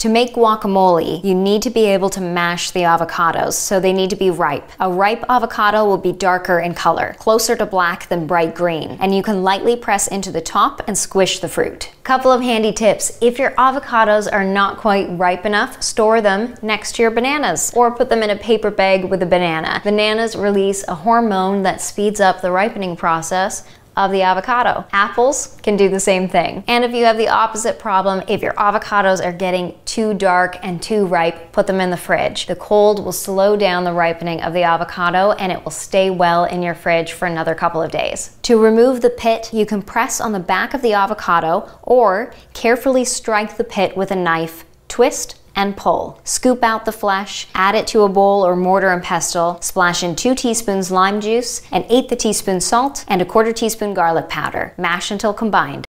To make guacamole, you need to be able to mash the avocados, so they need to be ripe. A ripe avocado will be darker in color, closer to black than bright green, and you can lightly press into the top and squish the fruit. Couple of handy tips. If your avocados are not quite ripe enough, store them next to your bananas, or put them in a paper bag with a banana. Bananas release a hormone that speeds up the ripening process of the avocado. Apples can do the same thing. And if you have the opposite problem, if your avocados are getting too dark and too ripe, put them in the fridge. The cold will slow down the ripening of the avocado and it will stay well in your fridge for another couple of days. To remove the pit, you can press on the back of the avocado or carefully strike the pit with a knife, twist, and pull. Scoop out the flesh, add it to a bowl or mortar and pestle, splash in 2 teaspoons lime juice, an 1/8 teaspoon salt, and a 1/4 teaspoon garlic powder. Mash until combined.